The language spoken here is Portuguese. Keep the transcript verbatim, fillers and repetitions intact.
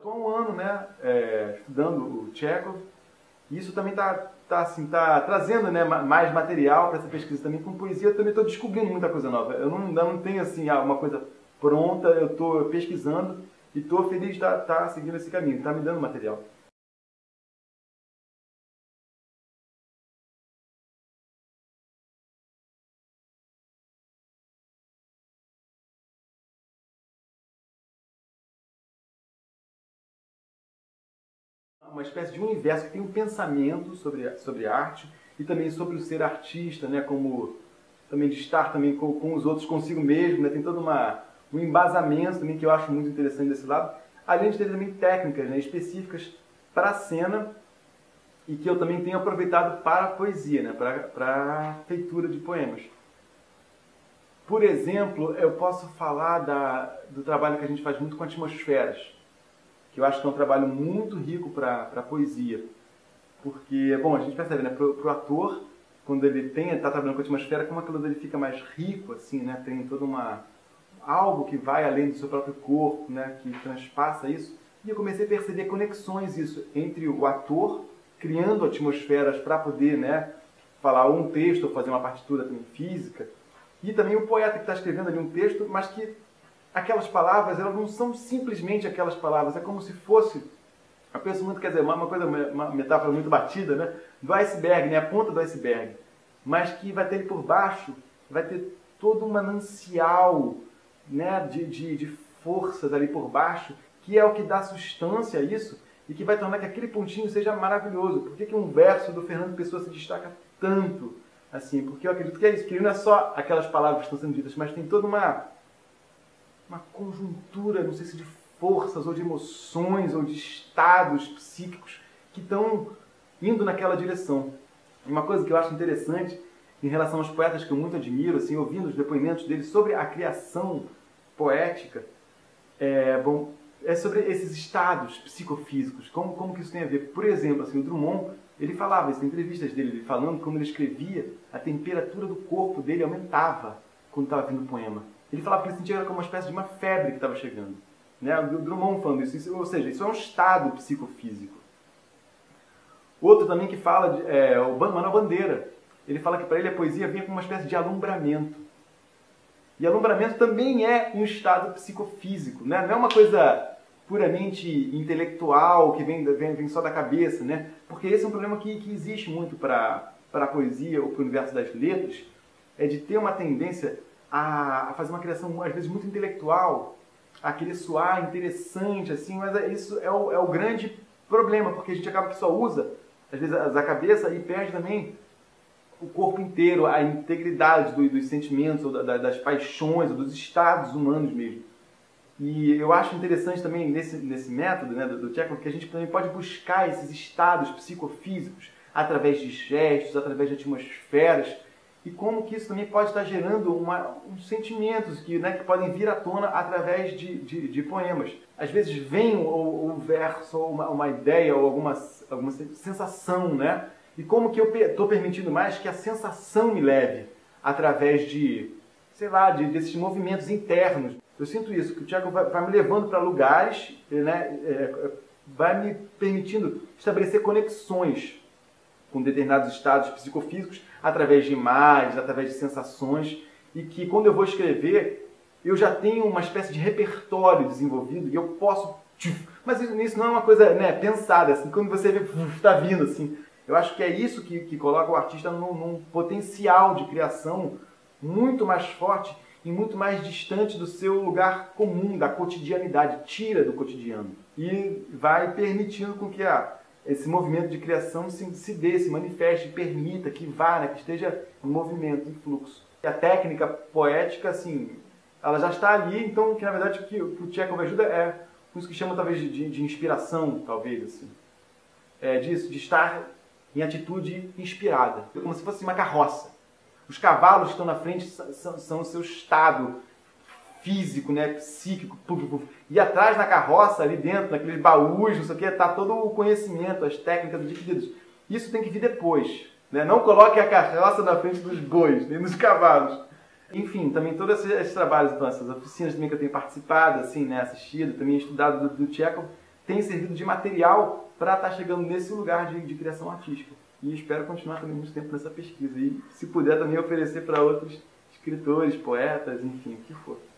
estou há um ano, né, é, estudando o Chekhov, e isso também está tá, assim, tá trazendo, né, mais material para essa pesquisa também. Com poesia eu também estou descobrindo muita coisa nova. Eu não, não tenho assim, uma coisa pronta, eu estou pesquisando e estou feliz de estar tá, tá seguindo esse caminho, está me dando material. Uma espécie de universo que tem um pensamento sobre sobre arte e também sobre o ser artista, né, como também de estar também com, com os outros, consigo mesmo, né, tem todo uma um embasamento também que eu acho muito interessante desse lado, além de ter também técnicas, né, específicas para a cena e que eu também tenho aproveitado para a poesia, né, para para a feitura de poemas. Por exemplo, eu posso falar da do trabalho que a gente faz muito com atmosferas, que eu acho que é um trabalho muito rico para a poesia. Porque, bom, a gente percebe, né, para o ator, quando ele está trabalhando com a atmosfera, como aquilo dele fica mais rico, assim, né, tem toda uma... algo que vai além do seu próprio corpo, né, que transpassa isso. E eu comecei a perceber conexões isso, entre o ator criando atmosferas para poder, né, falar um texto, ou fazer uma partitura também física, e também o poeta que está escrevendo ali um texto, mas que... aquelas palavras, elas não são simplesmente aquelas palavras, é como se fosse, eu penso muito, quer dizer, uma, coisa, uma metáfora muito batida, né, do iceberg, né, a ponta do iceberg, mas que vai ter ali por baixo, vai ter todo um manancial, né, de, de, de forças ali por baixo, que é o que dá sustância a isso e que vai tornar que aquele pontinho seja maravilhoso. Por que que um verso do Fernando Pessoa se destaca tanto? Assim, porque eu acredito que é isso, que não é só aquelas palavras que estão sendo ditas, mas tem toda uma... uma conjuntura, não sei se de forças, ou de emoções, ou de estados psíquicos que estão indo naquela direção. Uma coisa que eu acho interessante em relação aos poetas que eu muito admiro, assim, ouvindo os depoimentos deles sobre a criação poética, é, bom, é sobre esses estados psicofísicos, como, como que isso tem a ver. Por exemplo, assim, o Drummond, ele falava isso em entrevistas dele, ele falando como ele escrevia, a temperatura do corpo dele aumentava quando estava vindo o poema. Ele falava que ele sentia como uma espécie de uma febre que estava chegando, né? O Drummond falando isso, ou seja, isso é um estado psicofísico. Outro também que fala, de, é o Manuel Bandeira, ele fala que para ele a poesia vinha como uma espécie de alumbramento. E alumbramento também é um estado psicofísico, né? Não é uma coisa puramente intelectual, que vem, vem, vem só da cabeça, né? Porque esse é um problema que, que existe muito para para a poesia ou para o universo das letras, é de ter uma tendência a fazer uma criação, às vezes, muito intelectual, a querer soar interessante, assim, mas isso é o, é o grande problema, porque a gente acaba que só usa, às vezes, a cabeça e perde também o corpo inteiro, a integridade do, dos sentimentos, ou da, das paixões, ou dos estados humanos mesmo. E eu acho interessante também, nesse, nesse método, né, do Tcheco, que a gente também pode buscar esses estados psicofísicos através de gestos, através de atmosferas, e como que isso também pode estar gerando uma, uns sentimentos que, né, que podem vir à tona através de, de, de poemas. Às vezes vem o, o verso, ou uma, uma ideia, ou alguma, alguma sensação, né? E como que eu estou permitindo mais que a sensação me leve através de, sei lá, de, desses movimentos internos. Eu sinto isso, que o Tiago vai, vai me levando para lugares, né, é, vai me permitindo estabelecer conexões com determinados estados psicofísicos, através de imagens, através de sensações, e que quando eu vou escrever, eu já tenho uma espécie de repertório desenvolvido e eu posso... Mas isso não é uma coisa, né, pensada, assim, quando você vê, está vindo, assim. Eu acho que é isso que, que coloca o artista num, num potencial de criação muito mais forte e muito mais distante do seu lugar comum, da cotidianidade, tira do cotidiano. E vai permitindo com que a... esse movimento de criação se dê, se manifeste, permita, que vá, né, que esteja em movimento, em fluxo. E a técnica poética, assim, ela já está ali, então, que na verdade, o que o Chekhov ajuda é isso que chama, talvez, de, de inspiração, talvez, assim. É disso, de estar em atitude inspirada, como se fosse uma carroça. Os cavalos que estão na frente são, são o seu estado físico, né, psíquico, puf, puf. E atrás na carroça, ali dentro, naqueles baús, não sei o que, está todo o conhecimento, as técnicas adquiridas. Isso tem que vir depois, né? Não coloque a carroça na frente dos bois, nem dos cavalos. Enfim, também todos esses, esses trabalhos, então, essas oficinas também que eu tenho participado, assim, né, assistido, também estudado do, do Tcheco, tem servido de material para estar chegando nesse lugar de, de criação artística. E espero continuar também muito tempo nessa pesquisa. E se puder também oferecer para outros escritores, poetas, enfim, o que for.